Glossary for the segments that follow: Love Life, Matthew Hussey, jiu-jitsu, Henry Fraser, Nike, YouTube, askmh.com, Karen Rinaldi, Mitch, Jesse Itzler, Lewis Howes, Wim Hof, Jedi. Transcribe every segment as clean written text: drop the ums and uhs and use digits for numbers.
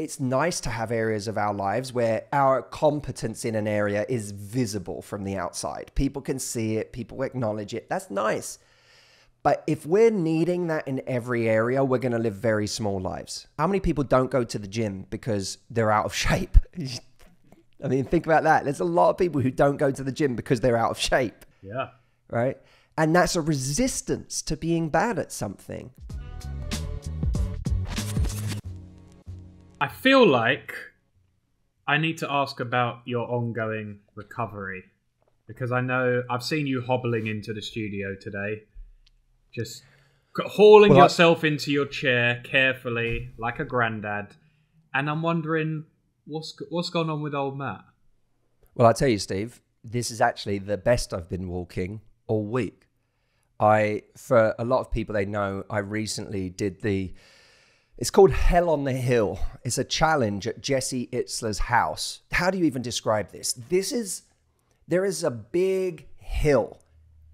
it's nice to have areas of our lives where our competence in an area is visible from the outside. People can see it, people acknowledge it. That's nice. But if we're needing that in every area, we're going to live very small lives. How many people don't go to the gym because they're out of shape? I mean, think about that. There's a lot of people who don't go to the gym because they're out of shape. Yeah. Right? And that's a resistance to being bad at something. I feel like I need to ask about your ongoing recovery, because I know I've seen you hobbling into the studio today. Just hauling yourself into your chair carefully, like a granddad. And I'm wondering, what's going on with old Matt? Well, I'll tell you, Steve, this is actually the best I've been walking all week. For a lot of people, they know I recently did it's called Hell on the Hill. It's a challenge at Jesse Itzler's house. How do you even describe this? There is a big hill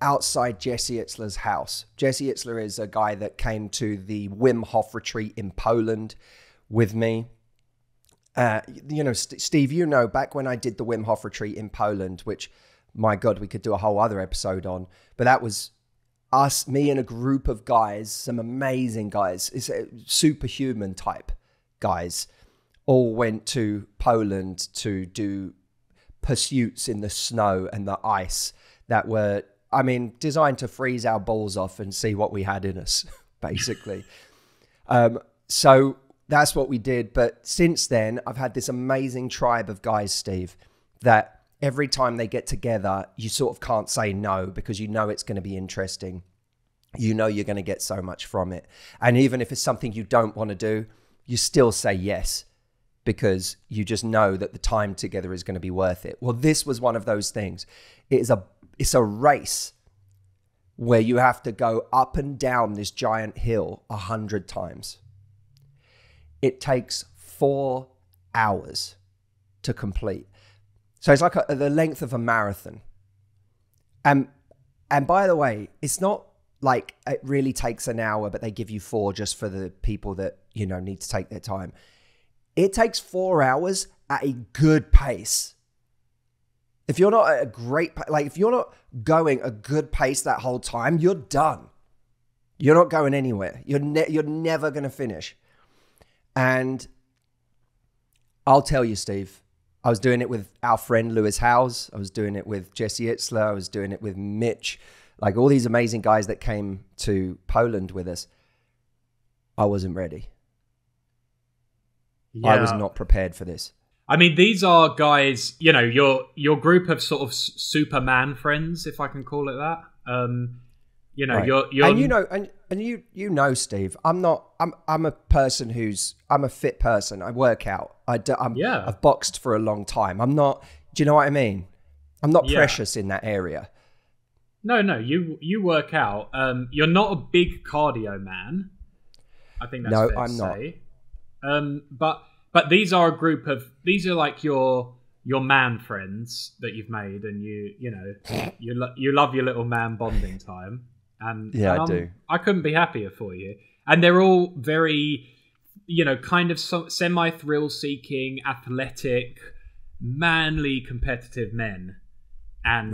outside Jesse Itzler's house. Jesse Itzler is a guy that came to the Wim Hof retreat in Poland with me. You know, Steve, you know, back when I did the Wim Hof retreat in Poland, which, my God, we could do a whole other episode on, but that was us, me and a group of guys, some amazing guys, it's a superhuman type guys, all went to Poland to do pursuits in the snow and the ice that were, I mean, designed to freeze our balls off and see what we had in us, basically. So that's what we did. But since then, I've had this amazing tribe of guys, Steve, that every time they get together, you sort of can't say no, because you know it's going to be interesting. You know you're going to get so much from it. And even if it's something you don't want to do, you still say yes, because you just know that the time together is going to be worth it. Well, this was one of those things. It's a race where you have to go up and down this giant hill 100 times. It takes 4 hours to complete. So it's like the length of a marathon. And by the way, it's not like it really takes an hour, but they give you 4 just for the people that, you know, need to take their time. It takes 4 hours at a good pace. If you're not at a great, like if you're not going a good pace that whole time, you're done. You're not going anywhere. You're never going to finish. And I'll tell you, Steve, I was doing it with our friend Lewis Howes. I was doing it with Jesse Itzler. I was doing it with Mitch, like all these amazing guys that came to Poland with us. I wasn't ready. Yeah. I was not prepared for this. I mean, these are guys, you know, your group of sort of Superman friends, if I can call it that. You know, right. You know, Steve, I'm a person who's, I'm a fit person. I work out. I've boxed for a long time. I'm not, do you know what I mean? I'm not precious in that area. No, you work out. You're not a big cardio man. I think that's fair to say. But these are like your man friends that you've made, and you love your little man bonding time. And yeah, and I do. I couldn't be happier for you. And they're all very, you know, kind of semi thrill seeking, athletic, manly, competitive men. And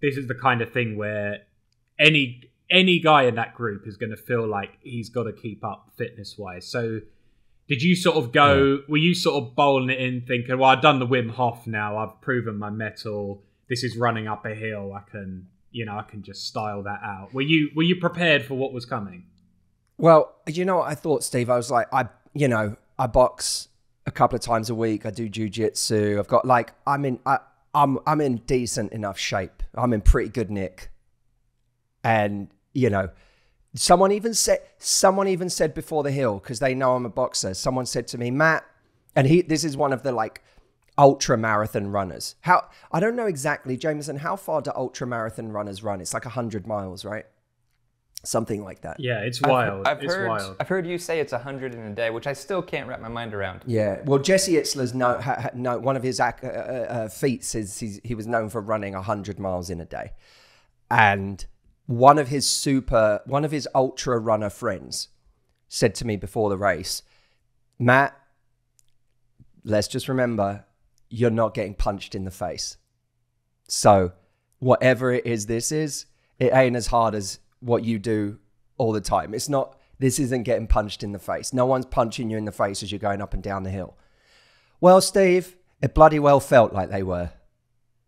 this is the kind of thing where any guy in that group is going to feel like he's got to keep up fitness wise. So. Did you sort of go, were you sort of bowling it in thinking, well, I've done the Wim Hof now, I've proven my mettle, this is running up a hill, I can just style that out. Were you prepared for what was coming? Well, you know what I thought, Steve? I was like, I box a couple of times a week, I do jiu-jitsu, I've got like, I'm in decent enough shape. I'm in pretty good nick. And, you know, someone even said before the hill, because they know I'm a boxer, someone said to me, Matt, and this is one of the like ultra marathon runners. How, I don't know exactly, Jameson, how far do ultra marathon runners run? It's like 100 miles, right? Something like that. Yeah, it's wild. I've heard you say it's 100 in a day, which I still can't wrap my mind around. Yeah, well, Jesse Itzler's one of his feats is he was known for running 100 miles in a day. And one of his ultra runner friends said to me before the race, Matt, let's just remember, you're not getting punched in the face. So whatever it is this is, it ain't as hard as what you do all the time. It's not, this isn't getting punched in the face. No one's punching you in the face as you're going up and down the hill. Well, Steve, it bloody well felt like they were.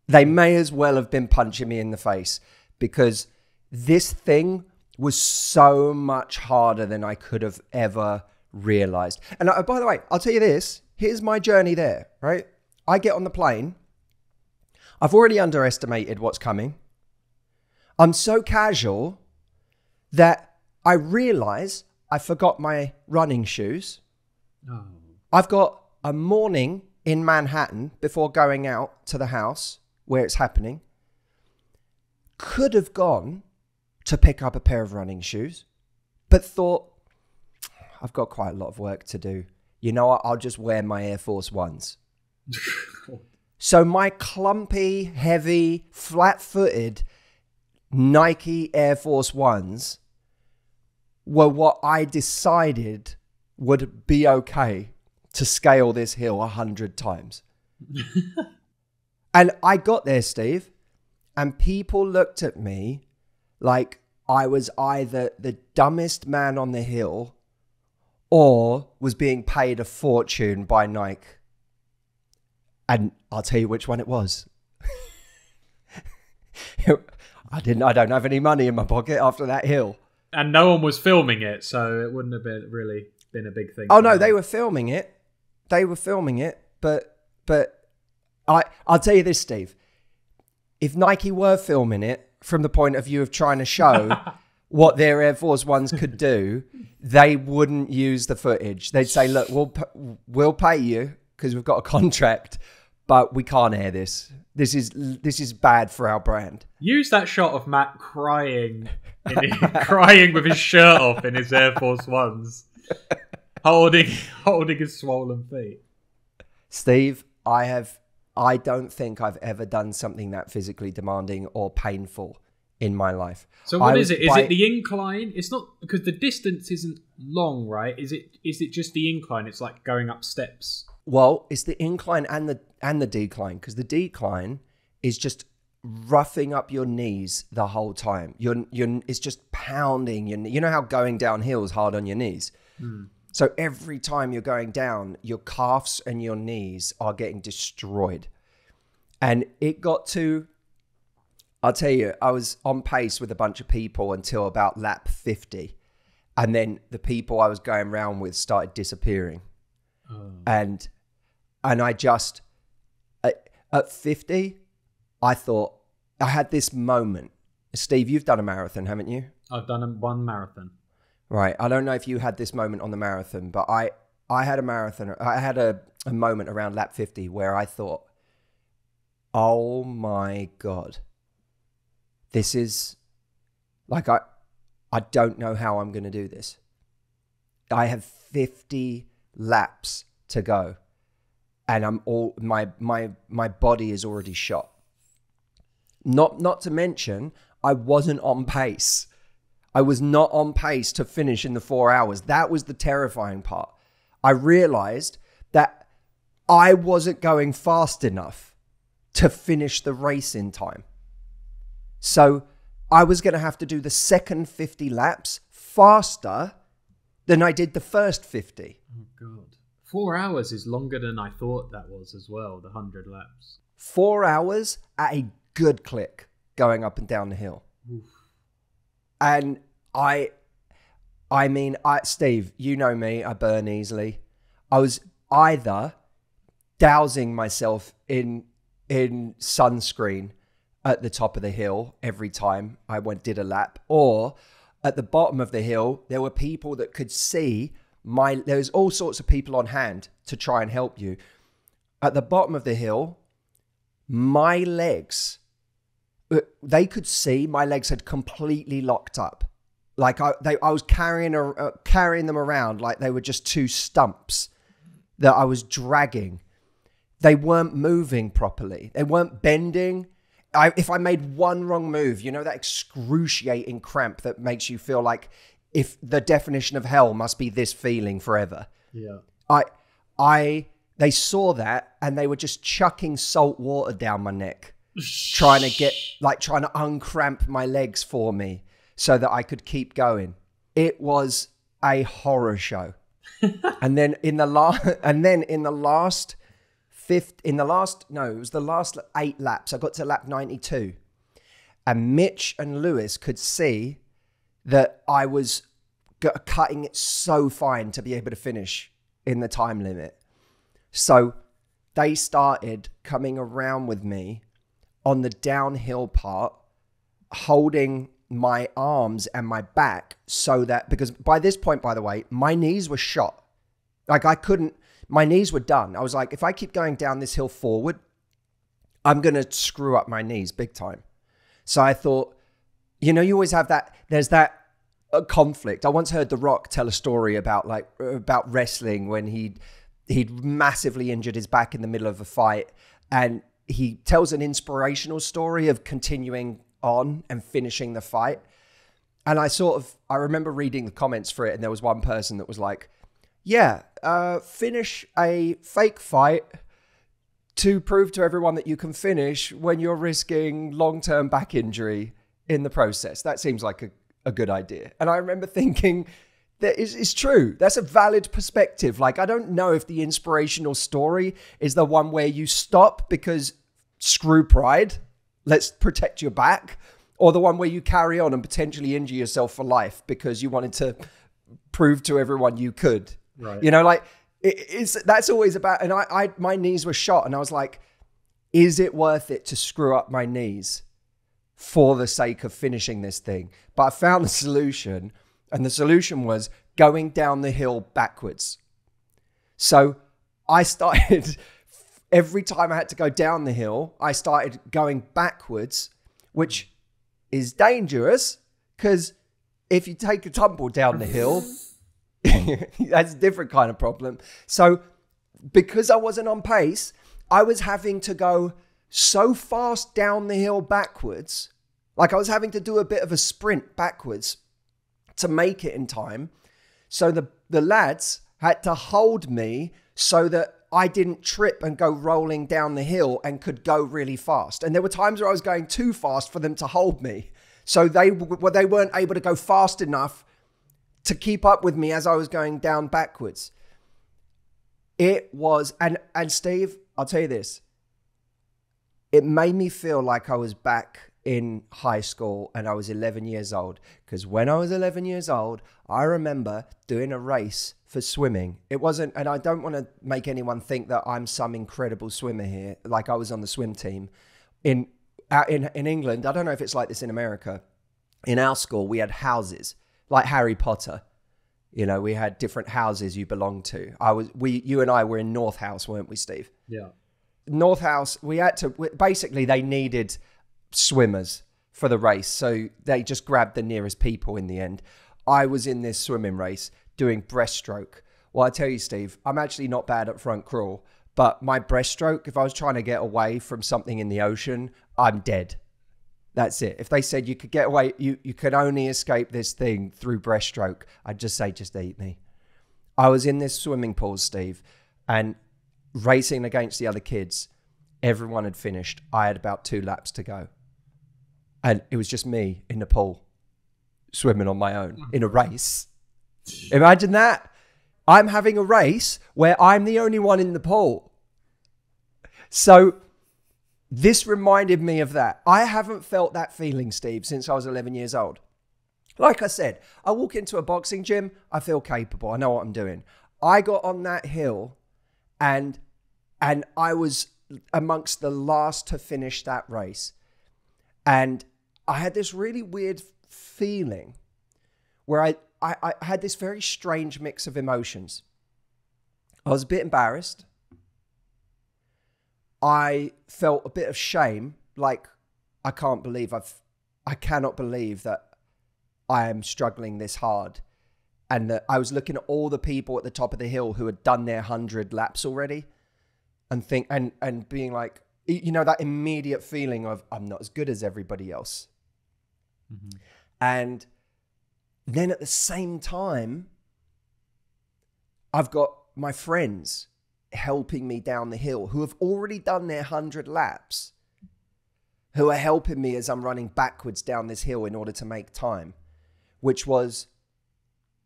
They may as well have been punching me in the face, because this thing was so much harder than I could have ever realized. And by the way, I'll tell you this, here's my journey there, right? I get on the plane. I've already underestimated what's coming. I'm so casual that I realize I forgot my running shoes. Oh. I've got a morning in Manhattan before going out to the house where it's happening. Could have gone to pick up a pair of running shoes, but thought, I've got quite a lot of work to do. You know what? I'll just wear my Air Force Ones. So my clumpy, heavy, flat-footed Nike Air Force Ones were what I decided would be okay to scale this hill 100 times. And I got there, Steve, and people looked at me like I was either the dumbest man on the hill or was being paid a fortune by Nike. And I'll tell you which one it was. I don't have any money in my pocket after that hill. And no one was filming it, so it wouldn't have been really been a big thing. Oh no, they were filming it. They were filming it, but I'll tell you this, Steve. If Nike were filming it from the point of view of trying to show what their Air Force Ones could do, they wouldn't use the footage. They'd say, "Look, we'll pay you, because we've got a contract, but we can't air this. This is bad for our brand." Use that shot of Matt crying, crying with his shirt off in his Air Force Ones, holding his swollen feet. Steve, I don't think I've ever done something that physically demanding or painful in my life. So what is it? Is it the incline? It's not, because the distance isn't long, right? Is it just the incline? It's like going up steps. Well, it's the incline and the decline, because the decline is just roughing up your knees the whole time. It's just pounding your knee. You know how going downhill is hard on your knees? Mm. So every time you're going down, your calves and your knees are getting destroyed. And it got to, I'll tell you, I was on pace with a bunch of people until about lap 50. And then the people I was going around with started disappearing. Oh. And I just, at 50, I thought, I had this moment. Steve, you've done a marathon, haven't you? I've done one marathon. Right. I don't know if you had this moment on the marathon, but I had a marathon. I had a moment around lap 50 where I thought, oh my God, this is like, I don't know how I'm going to do this. I have 50 laps to go, and I'm all, my body is already shot. Not to mention, I wasn't on pace. I was not on pace to finish in the 4 hours. That was the terrifying part. I realized that I wasn't going fast enough to finish the race in time. So I was going to have to do the second 50 laps faster than I did the first 50. Oh God. 4 hours is longer than I thought that was as well, the 100 laps. 4 hours at a good click going up and down the hill. Oof. And I mean, Steve, you know me, I burn easily. I was either dousing myself in sunscreen at the top of the hill every time I did a lap, or at the bottom of the hill, there were people that could see there's all sorts of people on hand to try and help you. At the bottom of the hill, my legs, they could see my legs had completely locked up. Like I was carrying them around like they were just two stumps that I was dragging. They weren't moving properly. They weren't bending. If I made one wrong move, you know, that excruciating cramp that makes you feel like if the definition of hell must be this feeling forever. Yeah. I They saw that and they were just chucking salt water down my neck, trying to get, like, trying to uncramp my legs for me so that I could keep going. It was a horror show. And then in the last, it was the last 8 laps. I got to lap 92 and Mitch and Lewis could see that I was cutting it so fine to be able to finish in the time limit. So they started coming around with me on the downhill part, holding my arms and my back so that, because by this point, by the way, my knees were shot. Like I couldn't, my knees were done. I was like, if I keep going down this hill forward, I'm going to screw up my knees big time. So I thought, you know, you always have that, there's that conflict. I once heard The Rock tell a story about like, about wrestling when he'd massively injured his back in the middle of a fight. And he tells an inspirational story of continuing on and finishing the fight. And I sort of, I remember reading the comments for it. And there was one person that was like, yeah, finish a fake fight to prove to everyone that you can finish when you're risking long-term back injury in the process. That seems like a good idea. And I remember thinking, that is true. That's a valid perspective. Like, I don't know if the inspirational story is the one where you stop because screw pride, let's protect your back, or the one where you carry on and potentially injure yourself for life because you wanted to prove to everyone you could. Right. You know, like, that's always about, and my knees were shot and I was like, is it worth it to screw up my knees for the sake of finishing this thing? But I found a solution. And the solution was going down the hill backwards. So I started, every time I had to go down the hill, I started going backwards, which is dangerous because if you take a tumble down the hill, that's a different kind of problem. So because I wasn't on pace, I was having to go so fast down the hill backwards. Like I was having to do a bit of a sprint backwards to make it in time. So the lads had to hold me so that I didn't trip and go rolling down the hill and could go really fast. And there were times where I was going too fast for them to hold me. So they weren't able to go fast enough to keep up with me as I was going down backwards. It was, and Steve, I'll tell you this, it made me feel like I was back in high school and I was 11 years old, because when I was 11 years old, I remember doing a race for swimming. It wasn't, and I don't want to make anyone think that I'm some incredible swimmer here, like I was on the swim team in England. I don't know if it's like this in America. In our school, we had houses like Harry Potter. You know, we had different houses you belonged to. You and I were in North House, weren't we, Steve? Yeah. North House, we had to, basically they needed swimmers for the race, so they just grabbed the nearest people in the end. I was in this swimming race doing breaststroke. Well, I tell you, Steve, I'm actually not bad at front crawl, but my breaststroke, if I was trying to get away from something in the ocean, I'm dead. That's it. If they said you could get away, you could only escape this thing through breaststroke, I'd just say, just eat me. I was in this swimming pool, Steve, and racing against the other kids. Everyone had finished. I had about 2 laps to go. And it was just me in the pool, swimming on my own in a race. Imagine that. I'm having a race where I'm the only one in the pool. So this reminded me of that. I haven't felt that feeling, Steve, since I was 11 years old. Like I said, I walk into a boxing gym, I feel capable. I know what I'm doing. I got on that hill and I was amongst the last to finish that race. And I had this really weird feeling where I had this very strange mix of emotions. I was a bit embarrassed. I felt a bit of shame, like I cannot believe that I am struggling this hard. And that I was looking at all the people at the top of the hill who had done their 100 laps already and being like, you know, that immediate feeling of I'm not as good as everybody else. Mm-hmm. And then at the same time, I've got my friends helping me down the hill, who have already done their 100 laps, who are helping me as I'm running backwards down this hill in order to make time, which was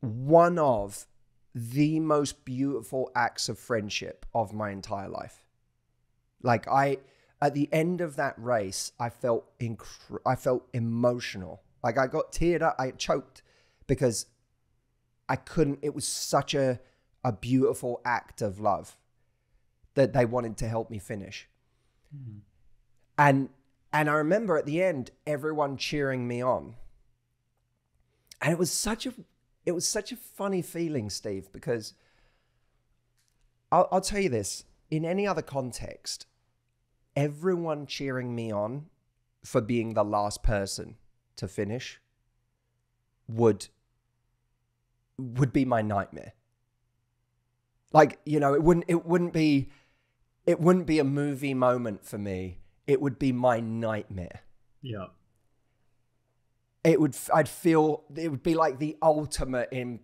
one of the most beautiful acts of friendship of my entire life. Like at the end of that race, I felt emotional. Like I got teared up, I choked because I couldn't, it was such a beautiful act of love that they wanted to help me finish. Mm-hmm. And I remember at the end, everyone cheering me on. And it was such a funny feeling, Steve, because I'll tell you this, in any other context, everyone cheering me on for being the last person to finish would be my nightmare. Like, you know, it wouldn't be a movie moment for me. It would be my nightmare. Yeah. It would be like the ultimate in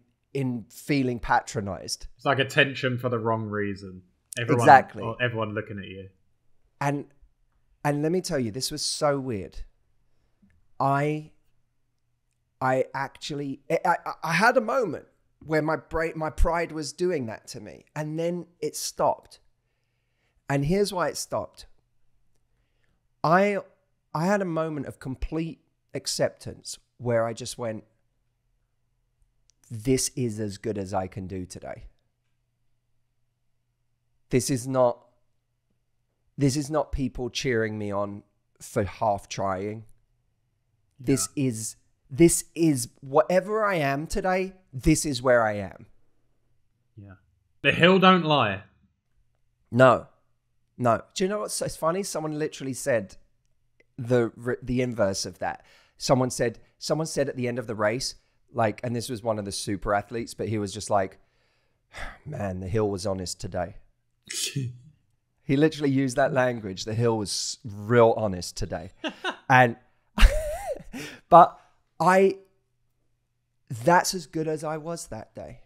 feeling patronized. It's like attention for the wrong reason. Everyone looking at you. And let me tell you, this was so weird. I had a moment where my pride was doing that to me, and then it stopped. And here's why it stopped. I had a moment of complete acceptance where I just went, this is as good as I can do today. This is not people cheering me on for half trying. Yeah. This is whatever I am today, this is where I am. Yeah. The hill don't lie. No. No. Do you know what's so funny? Someone literally said the inverse of that. Someone said at the end of the race, like, and this was one of the super athletes, but he was just like, man, the hill was honest today. He literally used that language. The hill was real honest today. And, but that's as good as I was that day.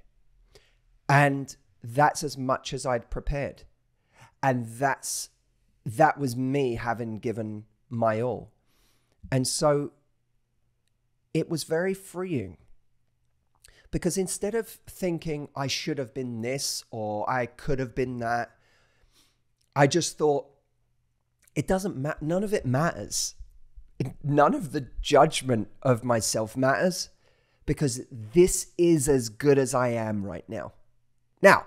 And that's as much as I'd prepared. And that was me having given my all. And so it was very freeing, because instead of thinking I should have been this or I could have been that, I just thought, it doesn't matter. None of it matters. None of the judgment of myself matters, because this is as good as I am right now. Now,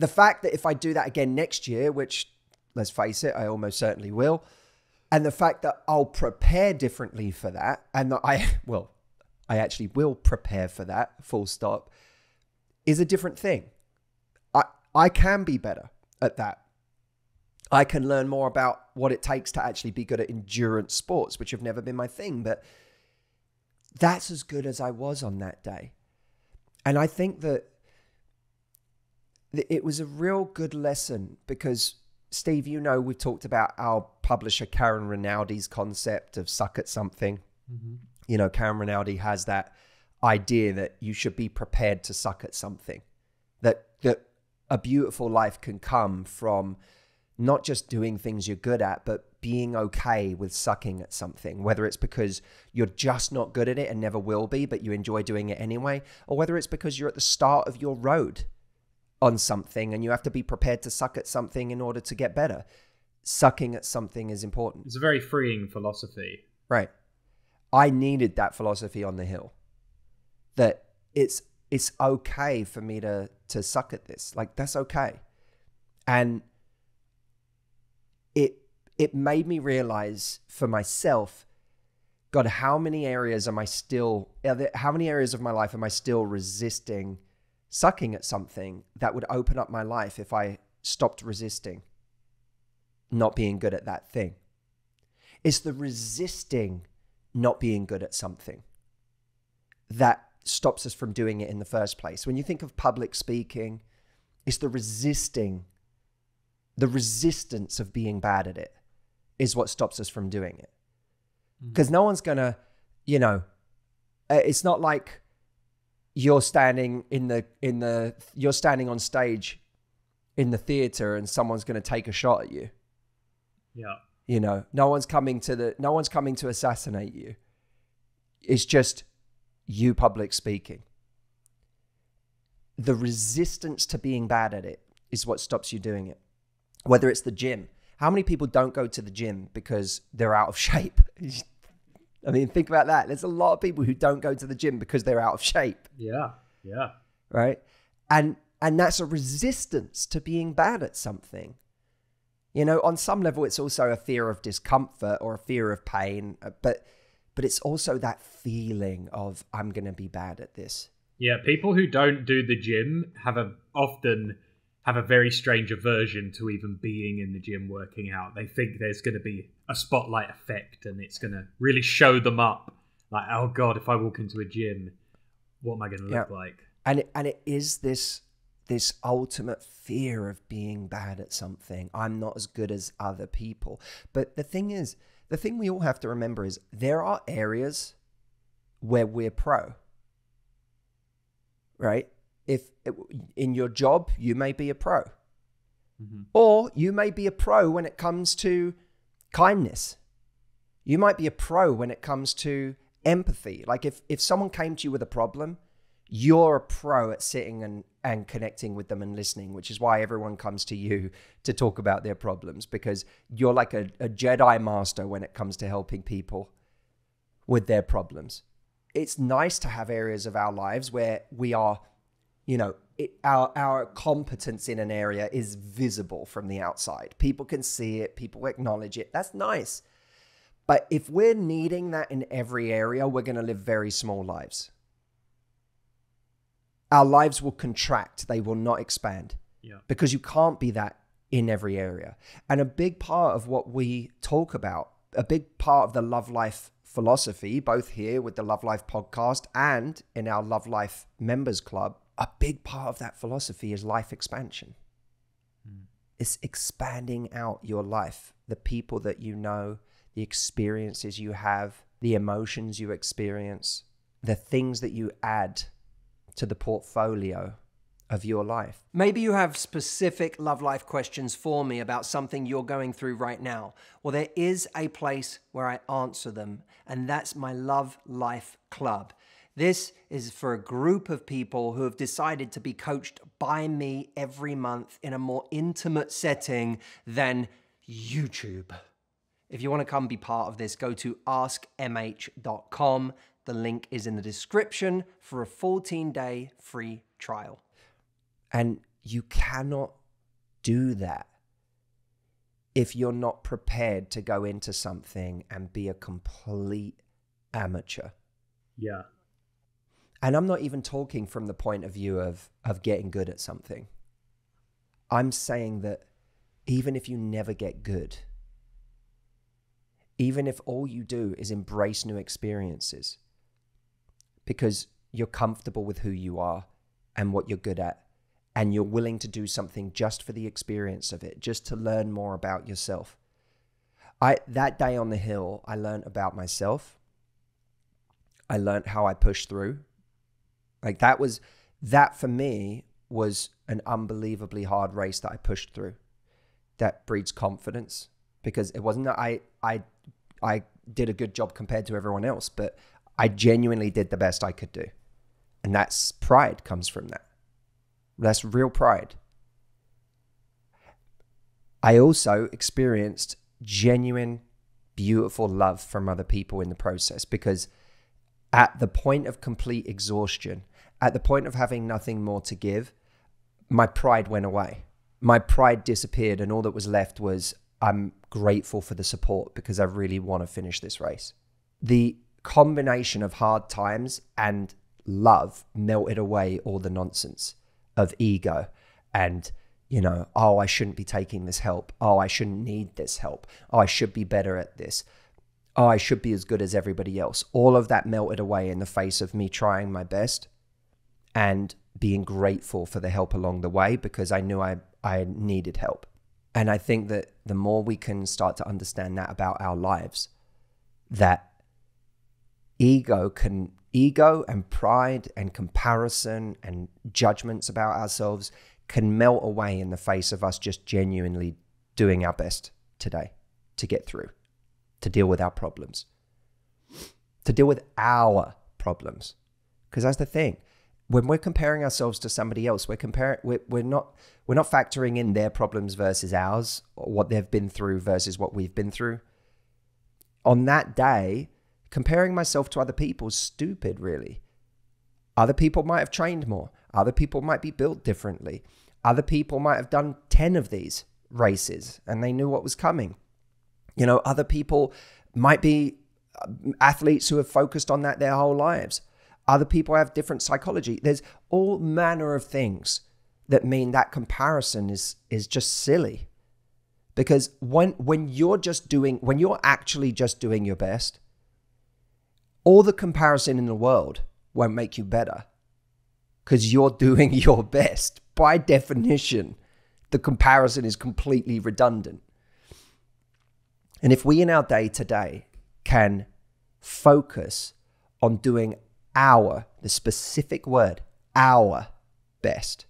the fact that if I do that again next year, which, let's face it, I almost certainly will, and the fact that I'll prepare differently for that, and that I actually will prepare for that, full stop, is a different thing. I can be better at that. I can learn more about what it takes to actually be good at endurance sports, which have never been my thing, but that's as good as I was on that day. And I think that it was a real good lesson, because, Steve, you know, we've talked about our publisher, Karen Rinaldi's concept of suck at something. Mm-hmm. You know, Karen Rinaldi has that idea that you should be prepared to suck at something, that a beautiful life can come from not just doing things you're good at, but being okay with sucking at something, whether it's because you're just not good at it and never will be, but you enjoy doing it anyway, or whether it's because you're at the start of your road on something and you have to be prepared to suck at something in order to get better. Sucking at something is important. It's a very freeing philosophy. Right. I needed that philosophy on the hill, that it's okay for me to suck at this. Like, that's okay. And it made me realize for myself, God, how many areas of my life am I still resisting sucking at something that would open up my life if I stopped resisting not being good at that thing? It's the resisting not being good at something that stops us from doing it in the first place. When you think of public speaking, it's the resistance of being bad at it is what stops us from doing it. Because no one's gonna, you know, it's not like you're standing on stage in the theater and someone's going to take a shot at you. Yeah. You know, no one's coming to assassinate you. It's just you public speaking. The resistance to being bad at it is what stops you doing it. Whether it's the gym. How many people don't go to the gym because they're out of shape? I mean, think about that. There's a lot of people who don't go to the gym because they're out of shape. Yeah, yeah. Right? And that's a resistance to being bad at something. You know, on some level, it's also a fear of discomfort or a fear of pain. But it's also that feeling of, I'm going to be bad at this. Yeah, people who don't do the gym often have a very strange aversion to even being in the gym working out. They think there's going to be a spotlight effect and it's going to really show them up. Like, oh God, if I walk into a gym, what am I going to look like? And it is this ultimate fear of being bad at something. I'm not as good as other people. But the thing is, the thing we all have to remember is there are areas where we're pro, right? If in your job, you may be a pro, or you may be a pro when it comes to kindness. You might be a pro when it comes to empathy. Like if someone came to you with a problem, you're a pro at sitting and connecting with them and listening, which is why everyone comes to you to talk about their problems, because you're like a Jedi master when it comes to helping people with their problems. It's nice to have areas of our lives where we are, you know, our competence in an area is visible from the outside. People can see it. People acknowledge it. That's nice. But if we're needing that in every area, we're going to live very small lives. Our lives will contract. They will not expand. Yeah. Because you can't be that in every area. And a big part of what we talk about, a big part of the Love Life philosophy, both here with the Love Life podcast and in our Love Life members club, a big part of that philosophy is life expansion. It's expanding out your life, the people that you know, the experiences you have, the emotions you experience, the things that you add to the portfolio of your life. Maybe you have specific Love Life questions for me about something you're going through right now. Well, there is a place where I answer them, and that's my Love Life Club. This is for a group of people who have decided to be coached by me every month in a more intimate setting than YouTube. If you want to come be part of this, go to askmh.com. The link is in the description for a 14-day free trial. And you cannot do that if you're not prepared to go into something and be a complete amateur. Yeah. And I'm not even talking from the point of view of getting good at something. I'm saying that even if you never get good, even if all you do is embrace new experiences because you're comfortable with who you are and what you're good at, and you're willing to do something just for the experience of it, just to learn more about yourself. That day on the hill, I learned about myself. I learned how I push through. Like that for me was an unbelievably hard race that I pushed through. That breeds confidence, because it wasn't that I did a good job compared to everyone else, but I genuinely did the best I could do. And that's pride comes from that. That's real pride. I also experienced genuine, beautiful love from other people in the process, because at the point of complete exhaustion, at the point of having nothing more to give, my pride went away. My pride disappeared, and all that was left was, I'm grateful for the support because I really want to finish this race. The combination of hard times and love melted away all the nonsense of ego and, you know, oh, I shouldn't be taking this help. Oh, I shouldn't need this help. Oh, I should be better at this. Oh, I should be as good as everybody else. All of that melted away in the face of me trying my best and being grateful for the help along the way, because I knew I needed help. And I think that the more we can start to understand that about our lives, that ego and pride and comparison and judgments about ourselves can melt away in the face of us just genuinely doing our best today to get through, to deal with our problems, to deal with our problems. Because that's the thing. When we're comparing ourselves to somebody else, we're not factoring in their problems versus ours, or what they've been through versus what we've been through. On that day, comparing myself to other people's stupid, really. Other people might have trained more. Other people might be built differently. Other people might have done 10 of these races and they knew what was coming. You know, other people might be athletes who have focused on that their whole lives. Other people have different psychology. There's all manner of things that mean that comparison is just silly. Because when you're actually just doing your best, all the comparison in the world won't make you better, because you're doing your best. By definition, the comparison is completely redundant. And if we in our day today can focus on doing the specific word, our best.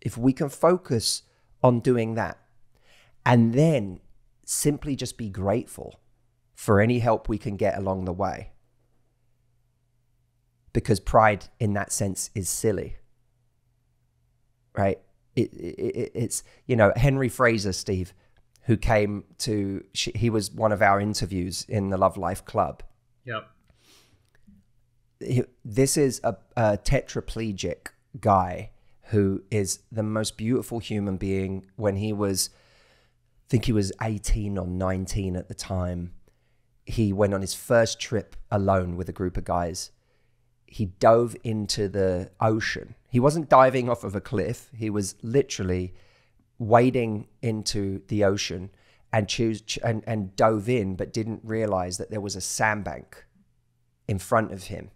If we can focus on doing that and then simply just be grateful for any help we can get along the way, because pride in that sense is silly, right? It's, you know, Henry Fraser, Steve, who came to, he was one of our interviews in the Love Life Club. Yep. This is a tetraplegic guy who is the most beautiful human being. When he was, I think he was 18 or 19 at the time, he went on his first trip alone with a group of guys. He dove into the ocean. He wasn't diving off of a cliff. He was literally wading into the ocean and dove in, but didn't realize that there was a sandbank in front of him,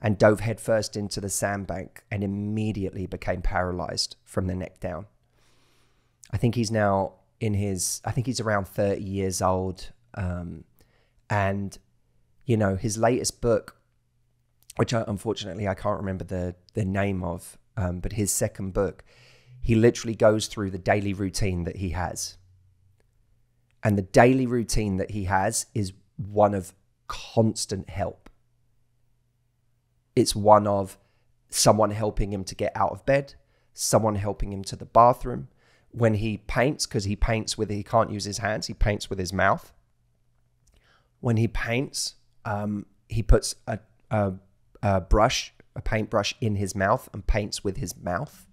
and dove headfirst into the sandbank and immediately became paralyzed from the neck down. I think he's now in his, I think he's around 30 years old. And, you know, his latest book, which unfortunately I can't remember the name of, but his second book, he literally goes through the daily routine that he has. And the daily routine that he has is one of constant help. It's one of someone helping him to get out of bed, someone helping him to the bathroom. When he paints, because he paints with, he can't use his hands, he paints with his mouth. When he paints, he puts a paintbrush in his mouth and paints with his mouth.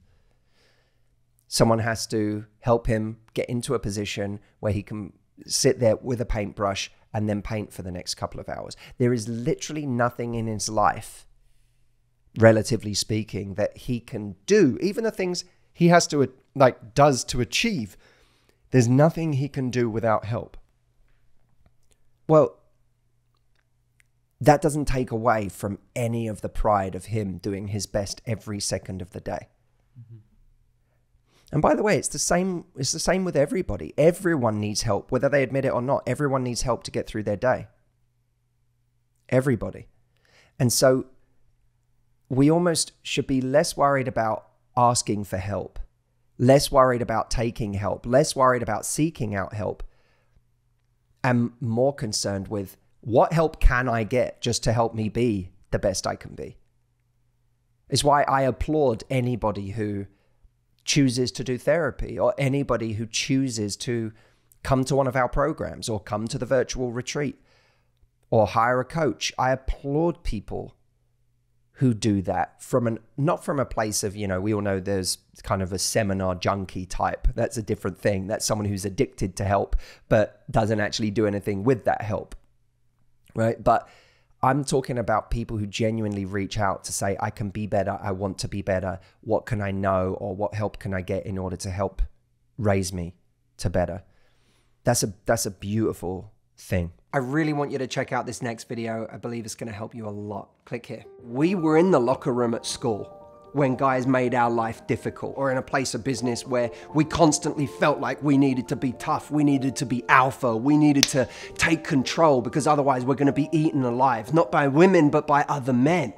Someone has to help him get into a position where he can sit there with a paintbrush and then paint for the next couple of hours. There is literally nothing in his life, relatively speaking, that he can do. Even the things he has to, like, does to achieve, there's nothing he can do without help. Well, that doesn't take away from any of the pride of him doing his best every second of the day. Mm-hmm. And by the way, it's the same with everybody. Everyone needs help, whether they admit it or not. Everyone needs help to get through their day. Everybody. And so we almost should be less worried about asking for help, less worried about taking help, less worried about seeking out help, and more concerned with what help can I get just to help me be the best I can be. It's why I applaud anybody who chooses to do therapy, or anybody who chooses to come to one of our programs or come to the virtual retreat or hire a coach. I applaud people who do that not from a place of, you know, we all know there's kind of a seminar junkie type. That's a different thing. That's someone who's addicted to help but doesn't actually do anything with that help, right? But I'm talking about people who genuinely reach out to say, I can be better. I want to be better. What can I know, or what help can I get in order to help raise me to better? That's a beautiful thing. I really want you to check out this next video. I believe it's going to help you a lot. Click here. We were in the locker room at school when guys made our life difficult, or in a place of business where we constantly felt like we needed to be tough, we needed to be alpha, we needed to take control, because otherwise we're gonna be eaten alive, not by women, but by other men.